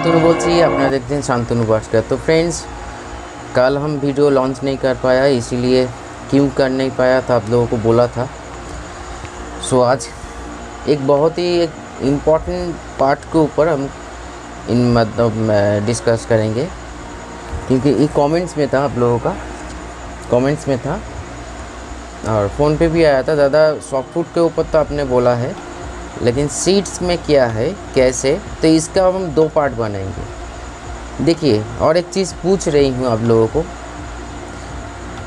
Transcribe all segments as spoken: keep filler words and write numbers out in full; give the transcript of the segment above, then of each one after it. शांतनु बोलिए, अपना देखते हैं शांतनु भास्कर। तो फ्रेंड्स, कल हम वीडियो लॉन्च नहीं कर पाया, इसीलिए क्यों कर नहीं पाया था आप लोगों को बोला था। सो आज एक बहुत ही एक इम्पॉर्टेंट पार्ट के ऊपर हम इन मतलब डिस्कस करेंगे, क्योंकि ये कमेंट्स में था, आप लोगों का कमेंट्स में था और फ़ोन पे भी आया था। दादा सॉफ्ट फूड के ऊपर तो आपने बोला है, लेकिन सीड्स में क्या है, कैसे, तो इसका हम दो पार्ट बनाएंगे। देखिए, और एक चीज़ पूछ रही हूँ आप लोगों को,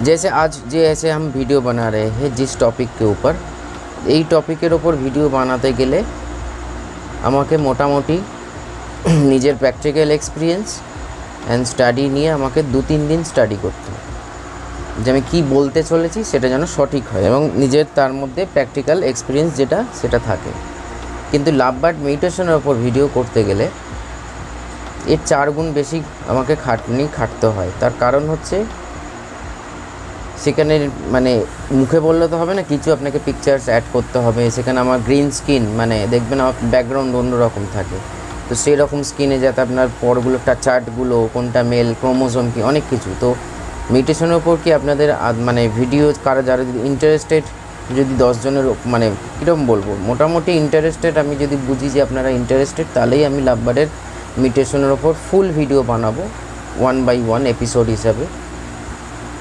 जैसे आज जैसे हम वीडियो बना रहे हैं जिस टॉपिक के ऊपर, यही टॉपिकेर ओपर वीडियो बनाते गेले আমাকে মোটামুটি নিজের প্র্যাকটিক্যাল এক্সপেরিয়েন্স অ্যান্ড স্টাডি নিয়ে আমাকে দু তিন দিন স্টাডি করতে হয়, যে আমি কী বলতে চলেছি সেটা যেন সঠিক হয় এবং নিজের তার মধ্যে প্র্যাকটিক্যাল এক্সপেরিয়েন্স যেটা সেটা থাকে। কিন্তু লাভ বার্ড মেডিটেশনের ওপর ভিডিও করতে গেলে এর চার গুণ বেশি আমাকে খাটনি খাটতে হয়। তার কারণ হচ্ছে সেখানে মানে মুখে বললে তো হবে না, কিছু আপনাকে পিকচার্স অ্যাড করতে হবে। সেখানে আমার গ্রিন স্কিন, মানে দেখবেন আমার ব্যাকগ্রাউন্ড অন্যরকম থাকে, তো সেই রকম স্কিনে যাতে আপনার পরগুলো চার্টগুলো কোনটা মেল ক্রোমোজোম কি অনেক কিছু। তো মেডিটেশনের উপর কি আপনাদের মানে ভিডিও কারা যারা ইন্টারেস্টেড, যদি দশজনের মানে কীরকম বলবো মোটামুটি ইন্টারেস্টেড, আমি যদি বুঝি যে আপনারা ইন্টারেস্টেড, তাহলেই আমি লাভ বার্ডের মেডিটেশনের ওপর ফুল ভিডিও বানাবো ওয়ান বাই ওয়ান এপিসোড হিসাবে।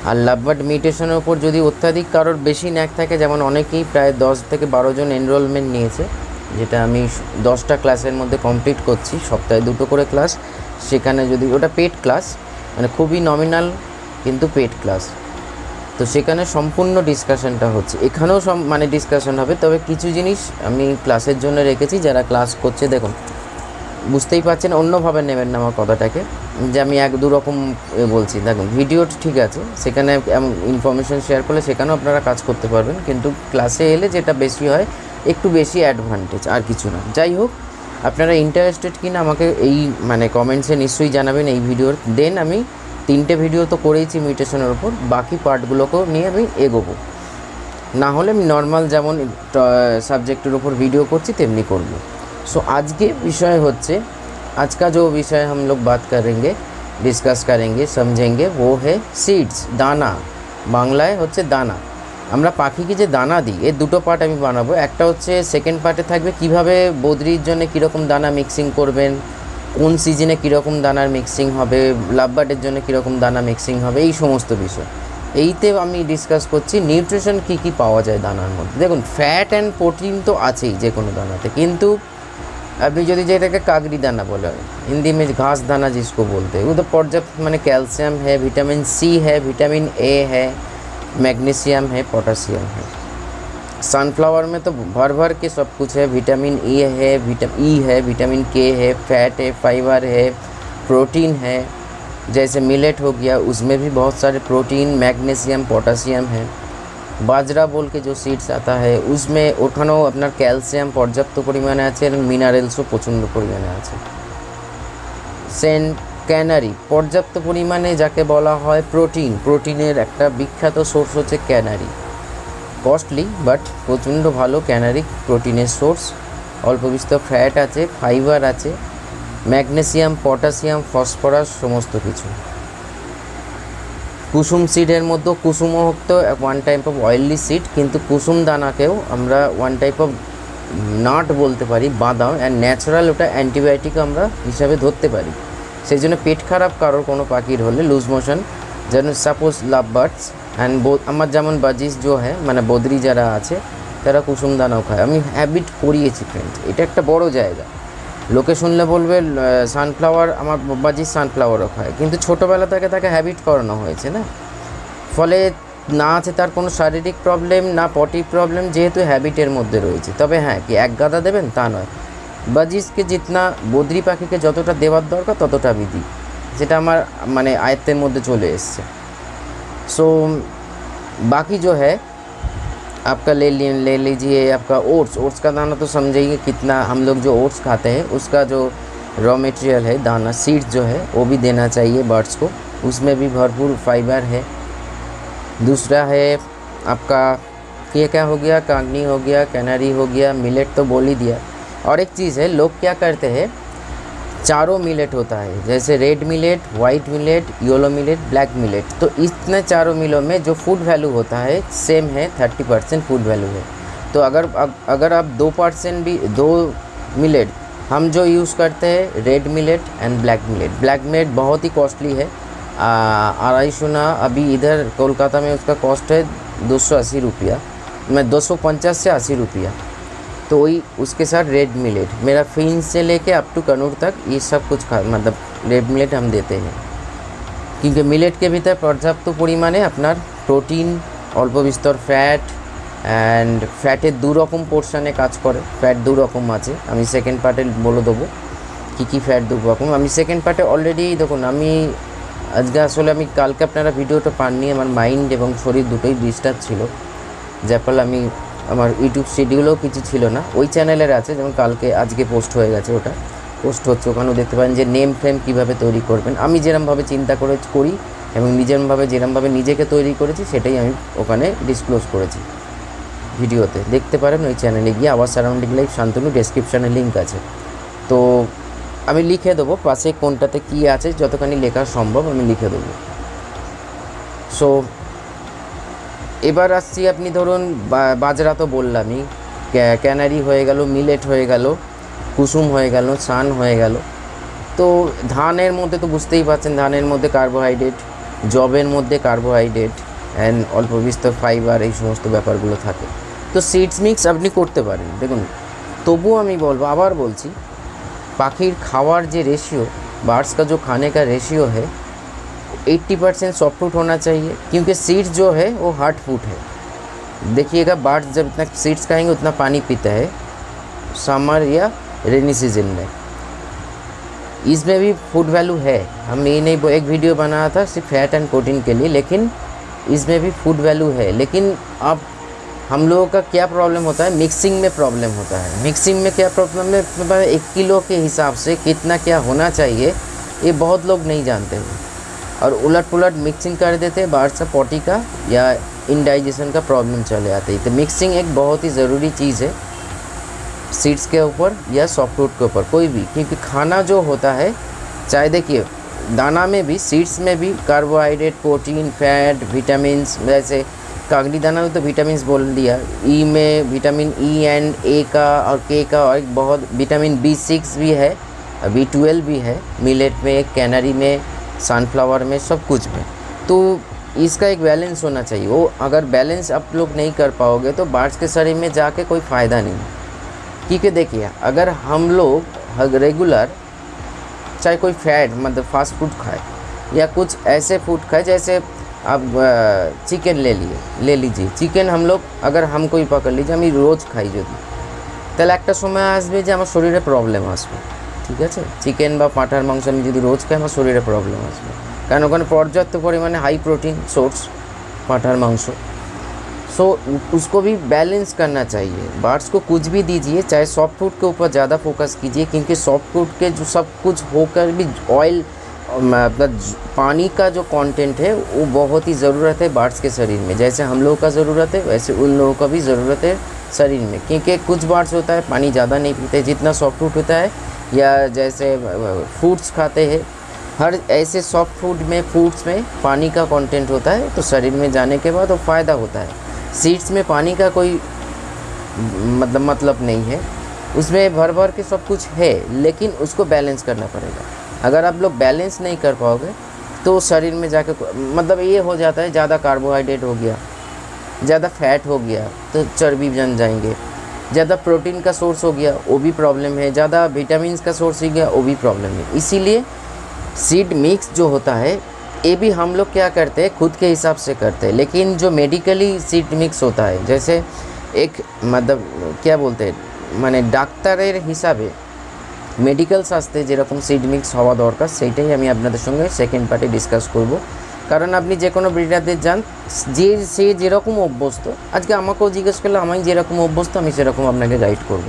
আর লাভ বার্ড মেডিটেশনের ওপর যদি অত্যাধিক কারোর বেশি ন্যাক থাকে, যেমন অনেকেই প্রায় দশ থেকে বারো জন এনরোলমেন্ট নিয়েছে, যেটা আমি দশটা ক্লাসের মধ্যে কমপ্লিট করছি, সপ্তাহে দুটো করে ক্লাস। সেখানে যদি ওটা পেড ক্লাস, মানে খুবই নমিনাল কিন্তু পেড ক্লাস, তো সেখানে সম্পূর্ণ ডিসকাশনটা হচ্ছে। এখানেও সব মানে ডিসকাশন হবে, তবে কিছু জিনিস আমি ক্লাসের জন্য রেখেছি। যারা ক্লাস করছে দেখুন, বুঝতেই পারছেন, অন্যভাবে নেবেন না আমার কথাটাকে, যে আমি এক দু রকম বলছি। দেখুন ভিডিও ঠিক আছে, সেখানে ইনফরমেশন শেয়ার করলে সেখানেও আপনারা কাজ করতে পারবেন, কিন্তু ক্লাসে এলে যেটা বেশি হয় একটু বেশি অ্যাডভান্টেজ, আর কিছু না। যাই হোক, আপনারা ইন্টারেস্টেড কি না আমাকে এই মানে কমেন্টসে নিশ্চয়ই জানাবেন এই ভিডিওর। দেন আমি তিনটে ভিডিও তো করেইছি মেডিটেশনের ওপর, বাকি পার্টগুলোকেও নিয়ে আমি এগোবো। না হলে আমি নর্মাল যেমন সাবজেক্টের ওপর ভিডিও করছি তেমনি করবো। सो so, आज के विषय होते आज का जो विषय हम लोग बात करेंगे, डिस्कस करेंगे, समझेंगे, वो है सीड्स, दाना। बांग्लाय होते दाना, हमारा पाखी की जो दाना दी, ये दुटो पार्ट हमें बनाबो। एक हे सेकेंड पार्टे थाकबे किभाबे बद्रीर जन्य कीरकम दाना मिक्सिंग करबेन, कोन सीजने कीरकम दानार मिक्सिंग होबे, लाभ बार्डेर जन्य कीरकम दाना मिक्सिंग होबे, एई समस्त विषय एइते आमी डिसकास करछि। निउट्रिशन की की पावा जाय दानार मध्य, देखुन फैट एंड प्रोटीन तो आछेई जे कोनो दानाते, किन्तु अपनी जो जेटे कागड़ी दाना बोला है, हिंदी में घास दाना जिसको बोलते हैं, वो तो पर्याप्त माने कैल्शियम है, विटामिन सी है, विटामिन ए है, मैग्नीशियम है, पोटासियम है। सनफ्लावर में तो भर भर के सब कुछ है, विटामिन ए है, विटामिन ई है, विटामिन के है, फैट है, फाइबर है, प्रोटीन है। जैसे मिलेट हो गया, उसमें भी बहुत सारे प्रोटीन, मैग्नीशियम, पोटासियम है। बाजरा बोल के जो सीड्स आता है, उसमें ওখানেও আপনার ক্যালসিয়াম পর্যাপ্ত পরিমাণে আছে এবং মিনারেলসও প্রচুর পরিমাণে আছে। সেন্ট ক্যানারি পর্যাপ্ত পরিমাণে যাকে বলা হয় প্রোটিন, প্রোটিনের একটা বিখ্যাত সোর্স হচ্ছে ক্যানারি। কস্টলি বাট প্রচণ্ড ভালো ক্যানারি প্রোটিনের সোর্স। অল্প বিস্তর ফ্যাট আছে, ফাইবার আছে, ম্যাগনেসিয়াম, পটাশিয়াম, ফসফরাস সমস্ত কিছু। কুসুম সিডের মধ্যে কুসুমও হতো one type of oily seed, কিন্তু কুসুম দানাকেও আমরা ওয়ান টাইপ অফ নাট বলতে পারি, বাদাম। অ্যান্ড ন্যাচারাল ওটা অ্যান্টিবায়োটিক আমরা হিসাবে ধরতে পারি। সেই জন্য পেট খারাপ কারোর কোনো পাখির হলে, লুজ মোশন, যেন সাপোজ লাভ বার্ডস অ্যান্ড আমার যেমন বাজিস জো হ্যাঁ মানে বদ্রি যারা আছে তারা কুসুম দানাও খায়। আমি হ্যাবিট করিয়েছি ফ্রেন্ড, এটা একটা বড় জায়গা। লোকে শুনলে বলবে সানফ্লাওয়ার, আমার বাজি সানফ্লাওয়ারও খায়, কিন্তু ছোটোবেলা থেকে তাকে হ্যাবিট করানো হয়েছে না, ফলে না আছে তার কোনো শারীরিক প্রবলেম না পটি প্রবলেম, যেহেতু হ্যাবিটের মধ্যে রয়েছে। তবে হ্যাঁ, কি এক গাদা দেবেন তা নয়, বাজিসকে জিতনা বদ্রি পাখিকে যতটা দেওয়ার দরকার ততটা আমি দিই, যেটা আমার মানে আয়ত্তের মধ্যে চলে এসছে। সো বাকি জো হ্যাঁ आपका ले ले लीजिए आपका ओट्स। ओट्स का दाना तो समझिए कितना, हम लोग जो ओट्स खाते हैं उसका जो रॉ मटेरियल है दाना सीड्स जो है वो भी देना चाहिए बर्ड्स को, उसमें भी भरपूर फाइबर है। दूसरा है आपका ये क्या हो गया, कांगनी हो गया, कैनरी हो गया, मिलेट तो बोल ही दिया। और एक चीज़ है, लोग क्या करते हैं चारों मिलेट होता है, जैसे red millet, white millet, yellow millet, black millet. तो इतने चारों मिलों में जो फूड वैल्यू होता है सेम है, थर्टी परसेंट फूड वैल्यू है। तो अगर अगर आप दो परसेंट भी दो मिलेट हम जो यूज़ करते हैं red millet and black millet, black millet बहुत ही कॉस्टली है। अढ़ाई सुना अभी इधर कोलकाता में उसका कॉस्ट है दो सौ अस्सी रुपया मैं दो सौ पचास से अस्सी रुपया। तो वही उसके साथ रेड मिलेट मेरा फिंस से लेके अप टू कनूर तक ये सब कुछ खा मतलब रेड मिलेट हम देते हैं, क्योंकि मिलेट के भीतर पर्याप्त परिमाणे अपनार प्रोटीन अल्प विस्तर फैट एंड फैटेर दो रकम पोर्शने काज करे। फैट दो रकम आछे आमी सेकेंड पार्टे बोले देबो कि कि फैट दो रकम। आमी सेकेंड पार्टे अलरेडी देखुन आमी आजके आसले आमी कालके आपनारा भिडियोटा पाननि, आमार माइंड एबं शरीर दुटोई डिस्टार्ब छिलो, जार फले आमी আমার ইউটিউব শিডিউলও কিছু ছিল না। ওই চ্যানেলের আছে যেমন কালকে আজকে পোস্ট হয়ে গেছে, ওটা পোস্ট হচ্ছে, ওখানেও দেখতে পারেন যে নেম ফ্রেম কীভাবে তৈরি করবেন। আমি যেরমভাবে চিন্তা করে করি এবং নিজেরভাবে যেরমভাবে নিজেকে তৈরি করেছি সেটাই আমি ওখানে ডিসক্লোজ করেছি ভিডিওতে, দেখতে পারেন ওই চ্যানেলে গিয়ে। আওয়ার সারাউন্ডিং লাইফ শান্তনু ডেসক্রিপশানে লিঙ্ক আছে, তো আমি লিখে দেবো পাশে কোনটাতে কী আছে, যতখানি লেখা সম্ভব আমি লিখে দেবো। সো এবার আসছি আপনি ধরুন বাজরা তো বললামই, ক্যানারি হয়ে গেল, মিলেট হয়ে গেল, কুসুম হয়ে গেল, সান হয়ে গেল। তো ধানের মধ্যে তো বুঝতেই পারছেন ধানের মধ্যে কার্বোহাইড্রেট, জবের মধ্যে কার্বোহাইড্রেট অ্যান্ড অল্প বিস্তর ফাইবার, এই সমস্ত ব্যাপারগুলো থাকে। তো সিডস মিক্স আপনি করতে পারেন। দেখুন তবুও আমি বলবো, আবার বলছি, পাখির খাওয়ার যে রেশিও বার্ডস কা जो खाने का रेशियो है अस्सी परसेंट सॉफ्ट फूड होना चाहिए, क्योंकि सीड्स जो है वो हार्ड फूड है। देखिएगा बार्ड्स जब इतना सीड्स खाएंगे उतना पानी पीता है समर या रेनी सीजन में, इसमें भी फूड वैल्यू है। हम ये नहीं, एक वीडियो बनाया था सिर्फ फैट एंड प्रोटीन के लिए, लेकिन इसमें भी फूड वैल्यू है। लेकिन अब हम लोगों का क्या प्रॉब्लम होता है, मिक्सिंग में प्रॉब्लम होता है। मिक्सिंग में क्या प्रॉब्लम है, एक किलो के हिसाब से कितना क्या होना चाहिए ये बहुत लोग नहीं जानते हैं और उलट पुलट मिक्सिंग कर देते हैं, बाहर से पॉटी का या इनडाइजेशन का प्रॉब्लम चले आते हैं। तो मिक्सिंग एक बहुत ही ज़रूरी चीज़ है सीड्स के ऊपर या सॉफ्ट फ्रूट के ऊपर, कोई भी, क्योंकि खाना जो होता है चाहे देखिए दाना में भी सीड्स में भी कार्बोहाइड्रेट, प्रोटीन, फैट, विटामिन, जैसे कागड़ी दाना में तो विटामिन बोल दिया, ई में विटामिन ई एंड ए का और के का, और एक बहुत विटामिन बी सिक्स भी है, बी ट्वेल्व भी है मिलेट में, कैनरी में, सनफ्लावर में, सब कुछ में। तो इसका एक बैलेंस होना चाहिए, वो अगर बैलेंस आप लोग नहीं कर पाओगे तो बार्ड्स के शरीर में जाके कोई फ़ायदा नहीं है। क्योंकि देखिए अगर हम लोग रेगुलर चाहे कोई फैट मतलब फास्ट फूड खाए या कुछ ऐसे फूड खाए, जैसे आप चिकन ले लिए ले लीजिए, चिकन हम लोग अगर हम कोई पकड़ लीजिए हम रोज खाई जो তাহলে একটা সময় আসবে যে আমার শরীরে প্রবলেম আসবে, ঠিক আছে। চিকেন বা পাঁঠার মাংস আমি যদি রোজ খাই আমার শরীরে প্রবলেম আসবে, কারণ ওখানে পর্যাপ্ত পরিমাণে হাই প্রোटीन सोर्स পাঁঠার মাংস। सो उसको भी बैलेंस करना चाहिए। बार्ड्स को कुछ भी दीजिए, चाहे सॉफ्ट फूड के ऊपर ज़्यादा फोकस कीजिए, क्योंकि सॉफ्ट फूड के जो सब कुछ होकर भी ऑयल मतलब पानी का जो कंटेंट है वो बहुत ही ज़रूरत है बार्ड्स के शरीर में। जैसे हम लोगों का ज़रूरत है वैसे उन लोगों का भी ज़रूरत है शरीर में, क्योंकि कुछ बार्ड्स होता है पानी ज़्यादा नहीं पीते जितना सॉफ्ट फूड होता है, या जैसे फ्रूट्स खाते हैं, हर ऐसे सॉफ्ट फूड में फ्रूट्स में पानी का कंटेंट होता है, तो शरीर में जाने के बाद वो फ़ायदा होता है। सीड्स में पानी का कोई मतलब मतलब नहीं है, उसमें भर भर के सब कुछ है, लेकिन उसको बैलेंस करना पड़ेगा। अगर आप लोग बैलेंस नहीं कर पाओगे तो शरीर में जाके मतलब ये हो जाता है, ज़्यादा कार्बोहाइड्रेट हो गया, ज़्यादा फैट हो गया तो चर्बी जम जाएंगे, ज़्यादा प्रोटीन का सोर्स हो गया वो भी प्रॉब्लम है, ज़्यादा विटामिन का सोर्स हो गया वो भी प्रॉब्लम है। इसीलिए सीड मिक्स जो होता है ये भी हम लोग क्या करते हैं खुद के हिसाब से करते हैं, लेकिन जो मेडिकली सीड मिक्स होता है जैसे एक मतलब क्या बोलते हैं माने ডাক্তারের হিসাবে মেডিকেল শাস্ত্রে যেরকম सीड मिक्स হওয়া দরকার সেটাই আমি আপনাদের সঙ্গে সেকেন্ড পার্টে ডিসকাস করব। কারণ আপনি যে কোনো ব্রিডারদের যান, যে সে যেরকম অভ্যস্ত, আজকে আমাকেও জিজ্ঞেস করলে আমি যেরকম অভ্যস্ত আমি সেরকম আপনাকে গাইড করব।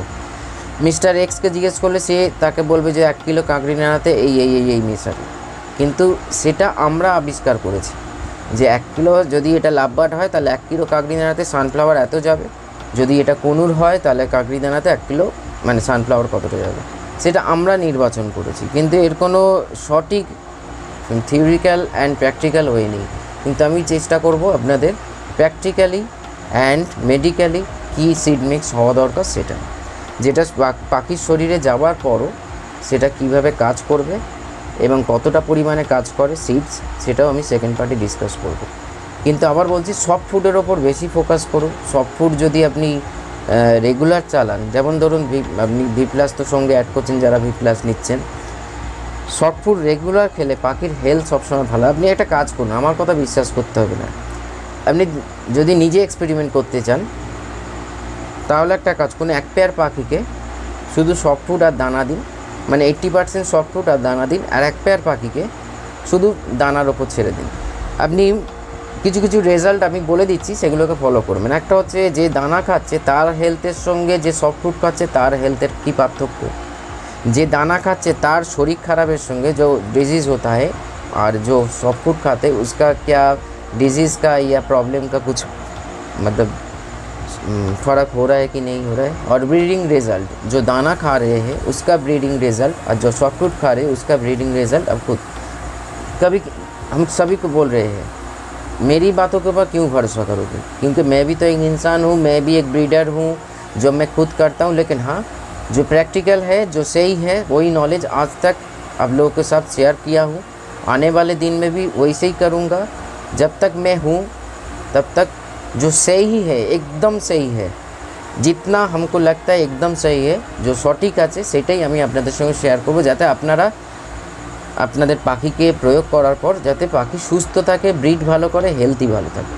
মিস্টার এক্সকে জিজ্ঞেস করলে সে তাকে বলবে যে এক কিলো কাঁকড়ি নাড়াতে এই এই এই এই মেশাবে, কিন্তু সেটা আমরা আবিষ্কার করেছি যে এক কিলো যদি এটা লাভবাট হয় তাহলে এক কিলো কাঁকড়ি নাড়াতে সানফ্লাওয়ার এত যাবে, যদি এটা কনুর হয় তাহলে কাঁকড়ি দানাতে এক কিলো মানে সানফ্লাওয়ার কতটা যাবে। সেটা আমরা নির্বাচন করেছি, কিন্তু এর কোনো সঠিক থিওরিক্যাল অ্যান্ড প্র্যাকটিক্যাল ওয়ে নেই। কিন্তু আমি চেষ্টা করব আপনাদের প্র্যাকটিক্যালি অ্যান্ড মেডিক্যালি কী সিড মিক্স হওয়া দরকার, সেটা যেটা পাখির শরীরে যাওয়ার পরও সেটা কিভাবে কাজ করবে এবং কতটা পরিমাণে কাজ করে সিডস, সেটাও আমি সেকেন্ড পার্টি ডিসকাস করব। কিন্তু আবার বলছি, সফট ফুডের ওপর বেশি ফোকাস করো। সফট ফুড যদি আপনি রেগুলার চালান, যেমন ধরুন আপনি ভি প্লাস তো সঙ্গে অ্যাড করছেন যারা ভি প্লাস নিচ্ছেন, সফট ফুড রেগুলার খেলে পাখির হেলথ সবসময় ভালো। আপনি একটা কাজ করুন, আমার কথা বিশ্বাস করতে হবে না, আপনি যদি নিজে এক্সপেরিমেন্ট করতে চান তাহলে একটা কাজ করুন, এক পেয়ার পাখিকে শুধু সফট ফুড আর দানা দিন, মানে এইট্টি পার্সেন্ট সফট ফুড আর দানা দিন, আর এক পেয়ার পাখিকে শুধু দানার ওপর ছেড়ে দিন। আপনি কিছু কিছু রেজাল্ট আমি বলে দিচ্ছি, সেগুলোকে ফলো করবেন। একটা হচ্ছে যে দানা খাচ্ছে তার হেলথের সঙ্গে যে সফট ফুড খাচ্ছে তার হেলথের কী পার্থক্য। যে দানা খাচ্ছে তার শরীর খারাপের সঙ্গে যে ডিজিজ হতা হয়, আর যে সফট ফুড খাতে उसका क्या डिजीज़ का या प्रॉब्लम का कुछ मतलब फ़र्क हो रहा है कि नहीं हो रहा है। और ब्रीडिंग रिज़ल्ट, जो दाना खा रहे हैं उसका ब्रीडिंग रिज़ल्ट और जो सॉफ्ट फूड खा रहे हैं उसका ब्रीडिंग रिज़ल्ट। अब खुद कभी हम सभी को बोल रहे हैं, मेरी बातों के ऊपर क्यों भरोसा करोगे, क्योंकि मैं भी तो एक इंसान हूँ, मैं भी एक ब्रीडर हूँ, जो मैं खुद करता हूँ। लेकिन हाँ, जो प्रैक्टिकल है, जो सही है, वही नॉलेज आज तक आप लोगों के साथ शेयर किया हूँ। आने वाले दिन में भी वैसे ही करूँगा। जब तक मैं हूँ तब तक जो सही है एकदम सही है, जितना हमको लगता है एकदम सही है, जो सठीक আছে সেটাই আমি আপনাদের সঙ্গে শেয়ার করব, যাতে আপনারা আপনাদের পাখিকে প্রয়োগ করার পর যাতে পাখি সুস্থ থাকে, ব্রিড ভালো করে, হেলদি ভালো থাকে।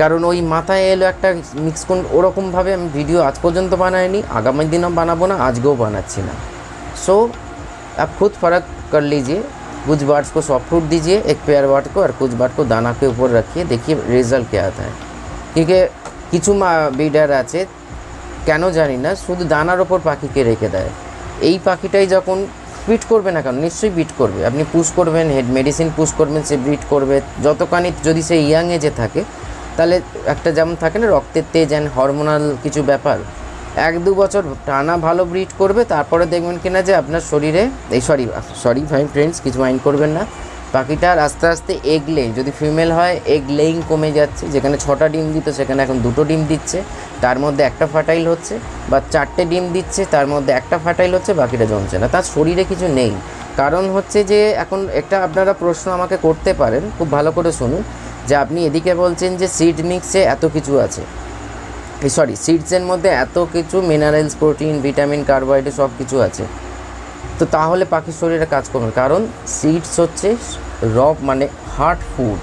কারণ ওই মাথায় এলো একটা মিক্স কোন ওরকমভাবে আমি ভিডিও আজ পর্যন্ত বানাইনি, আগামী দিনও বানাবো না, আজকেও বানাচ্ছি না। সো आप खुद फर्क कर लीजिए। कुछ बर्ड्स को सॉफ्ट फूड दीजिए एक पेयर बर्ड को, और कुछ बर्ड को दाना के ऊपर रखिए, देखिए रिजल्ट क्या आता है। क्योंकि किछु ब्रीडार आछे কেন জানি না শুধু দানার ওপর পাখিকে রেখে দেয়, এই পাখিটাই যখন বিট করবে না কেন নিশ্চয়ই বিট করবে। আপনি পুশ করবেন, হেড মেডিসিন পুশ করবেন, সে বিট করবে। যতখানি যদি সে ইয়াং এজে থাকে, তাহলে একটা যেমন থাকে না রক্তের তেজ অ্যান্ড হরমোনাল কিছু ব্যাপার, এক দু বছর টানা ভালো ব্রিড করবে, তারপরে দেখবেন কিনা যে আপনার শরীরে এই সরি সরি ভাই ফ্রেন্ডস কিছু মাইন্ড করবেন না, পাখিটার আস্তে আস্তে এগ লেইং, যদি ফিমেল হয় এগ লেইং কমে যাচ্ছে, যেখানে ছটা ডিম দিত সেখানে এখন দুটো ডিম দিচ্ছে, তার মধ্যে একটা ফার্টাইল হচ্ছে, বা চারটে ডিম দিচ্ছে তার মধ্যে একটা ফার্টাইল হচ্ছে, বাকিটা জমছে না, তার শরীরে কিছু নেই। কারণ হচ্ছে যে এখন একটা আপনারা প্রশ্ন আমাকে করতে পারেন, খুব ভালো করে শুনুন, যে আপনি এদিকে বলছেন যে সিড মিক্সে এত কিছু আছে, সরি সিডসের মধ্যে এত কিছু মিনারেলস, প্রোটিন, ভিটামিন, কার্বোহাইড্রেট সব কিছু আছে, তো তাহলে পাখির শরীরে কাজ করবে। কারণ সিডস হচ্ছে র মানে হার্ড ফুড।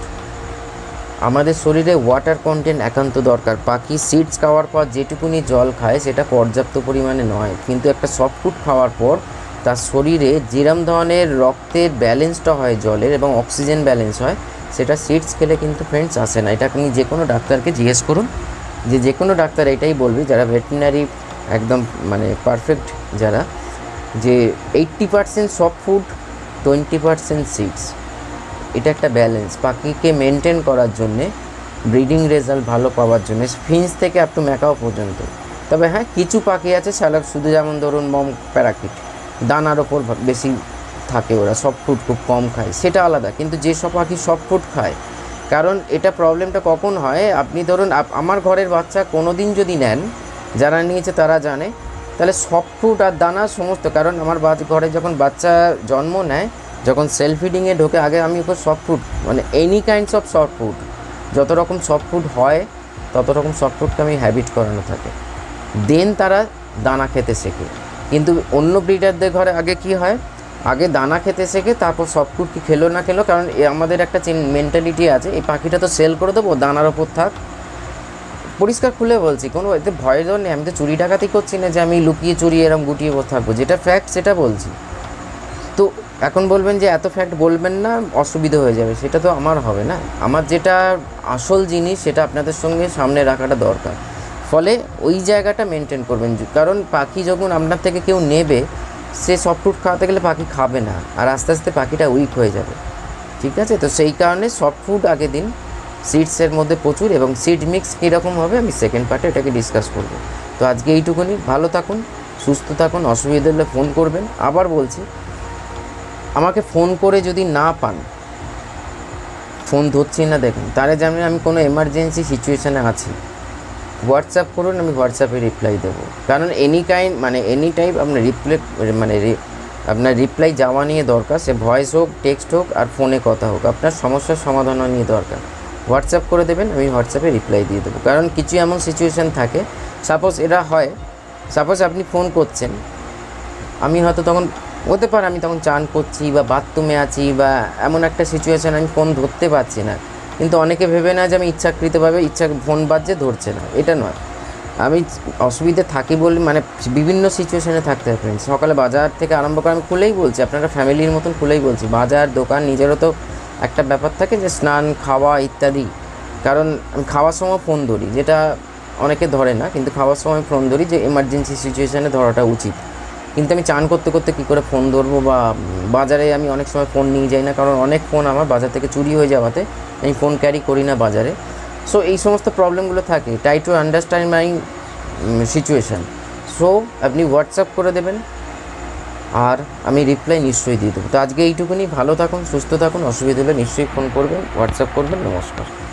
আমাদের শরীরে ওয়াটার কন্টেন্ট একান্ত দরকার। পাখি সিডস খাওয়ার পর যেটুকুনি জল খায় সেটা পর্যাপ্ত পরিমাণে নয়, কিন্তু একটা সফট ফুড খাওয়ার পর তার শরীরে যেরম ধরনের রক্তের ব্যালেন্সটা হয় জলের এবং অক্সিজেন ব্যালেন্স হয়, সেটা সিডস খেলে কিন্তু ফ্রেন্ডস আসে না। এটা আপনি যে কোনো ডাক্তারকে জিজ্ঞেস করুন, যে যে কোনো ডাক্তার এটাই বলবে, যারা ভেটেরিনারি একদম মানে পারফেক্ট যারা, যে eighty percent soft food, twenty percent seeds, এটা একটা ব্যালেন্স পাখিকে মেনটেন করার জন্যে, ব্রিডিং রেজাল্ট ভালো পাওয়ার জন্যে, ফিঞ্চ থেকে আপ টু ম্যাকাও পর্যন্ত। তবে হ্যাঁ, কিছু পাখি আছে শালাক শুধু, যেমন ধরুন মম প্যারাকিট দানার ওপর বেশি থাকে, ওরা সফট ফুড খুব কম খায়, সেটা আলাদা। কিন্তু যেসব পাখি সফট ফুড খায়, কারণ এটা প্রবলেমটা কখন হয়, আপনি ধরুন আমার ঘরের বাচ্চা কোনো দিন যদি নেন, যারা নিয়েছে তারা জানে, তাহলে সফট ফুড আর দানা সমস্ত, কারণ আমার ঘরে যখন বাচ্চা জন্ম নেয়, যখন সেলফ ফিডিংয়ে ঢোকে, আগে আমি ওকে সফট ফুড মানে any kinds of soft food, যত রকম সফট ফুড হয় তত রকম সফট ফুডকে আমি হ্যাবিট করানো থাকে, দেন তারা দানা খেতে শেখে। কিন্তু অন্য ব্রিডারদের ঘরে আগে কি হয়, আগে দানা খেতে শেখে, তারপর সফট ফুড কি খেলো না খেলো, কারণ আমাদের একটা মেন্টালিটি আছে, এই পাখিটা তো সেল করে দেবো, দানার ওপর থাক। পরিষ্কার খুলে বলছি, কোনো এতে ভয় ডর নেই, আমি তো চুরি ডাকাতি করছি না যে আমি লুকিয়ে চুরিয়ে এরকম গুটিয়ে বসে থাকবো, যেটা ফ্যাক্ট সেটা বলছি। তো এখন বলবেন যে এত ফ্যাক্ট বলবেন না, অসুবিধা হয়ে যাবে, সেটা তো আমার হবে না, আমার যেটা আসল জিনিস সেটা আপনাদের সঙ্গে সামনে রাখাটা দরকার। ফলে ওই জায়গাটা মেনটেন করবেন, কারণ পাখি যখন আপনার থেকে কেউ নেবে, সে সফট ফুড খাওয়াতে গেলে পাখি খাবে না, আর আস্তে আস্তে পাখিটা উইক হয়ে যাবে, ঠিক আছে। তো সেই কারণে সফট ফুড আগে দিন, সিডসের মধ্যে প্রচুর, এবং সিড মিক্স কীরকম হবে আমি সেকেন্ড পার্টে এটাকে ডিসকাস করব। তো আজকে এইটুকুনি, ভালো থাকুন। সুস্থ থাকুন, অসুবিধা হলে ফোন করবেন। আবার বলছি, আমাকে ফোন করে যদি না পান, ফোন ধরছি না দেখুন, তাহলে জানেন আমি কোনো এমার্জেন্সি সিচুয়েশানে আছি। হোয়াটসঅ্যাপ করুন, আমি হোয়াটসঅ্যাপে রিপ্লাই দেবো। কারণ এনি কাইন্ড মানে এনি টাইপ আপনার রিপ্লাই মানে আপনার রিপ্লাই যাওয়া নিয়ে দরকার, সে ভয়েস হোক, টেক্সট হোক আর ফোনে কথা হোক, আপনার সমস্যার সমাধানও নিয়ে দরকার। হোয়াটসঅ্যাপ করে দেবেন, আমি হোয়াটসঅ্যাপে রিপ্লাই দিয়ে দেবো। কারণ কিছু এমন সিচুয়েশান থাকে, সাপোজ এটা হয়, সাপোজ আপনি ফোন করছেন, আমি হয়তো তখন হতে পারে আমি তখন চান করছি বা বাথরুমে আছি বা এমন একটা সিচুয়েশান আমি ফোন ধরতে পারছি না। কিন্তু অনেকে ভেবে না যে আমি ইচ্ছাকৃতভাবে ইচ্ছা ফোন বাজছে ধরছে না, এটা নয়। আমি অসুবিধে থাকি বলে মানে বিভিন্ন সিচুয়েশানে থাকতে হয় ফ্রেন্ডস। সকালে বাজার থেকে আরম্ভ করে আমি খুলেই বলছি, আপনারা ফ্যামিলির মতন খুলেই বলছি, বাজার দোকান নিজেরও তো একটা ব্যাপার থাকে যে স্নান খাওয়া ইত্যাদি। কারণ আমি খাওয়ার সময় ফোন ধরি, যেটা অনেকে ধরে না, কিন্তু খাওয়ার সময় ফোন ধরি, যে এমার্জেন্সি সিচুয়েশানে ধরাটা উচিত। কিন্তু আমি চান করতে করতে কী করে ফোন ধরবো, বা বাজারে আমি অনেক সময় ফোন নিয়ে যাই না, কারণ অনেক ফোন আমার বাজার থেকে চুরি হয়ে যাওয়াতে আমি ফোন ক্যারি করি না বাজারে। সো এই সমস্ত প্রবলেমগুলো থাকে। Try to understand my situation. So আপনি হোয়াটসঅ্যাপ করে দেবেন, আর আমি রিপ্লাই নিশ্চয়ই দিয়ে দেবো। তো আজকে এইটুকুনি, ভালো থাকুন, সুস্থ থাকুন, অসুবিধা হলে নিশ্চয়ই ফোন করবেন, হোয়াটসঅ্যাপ করবেন। নমস্কার।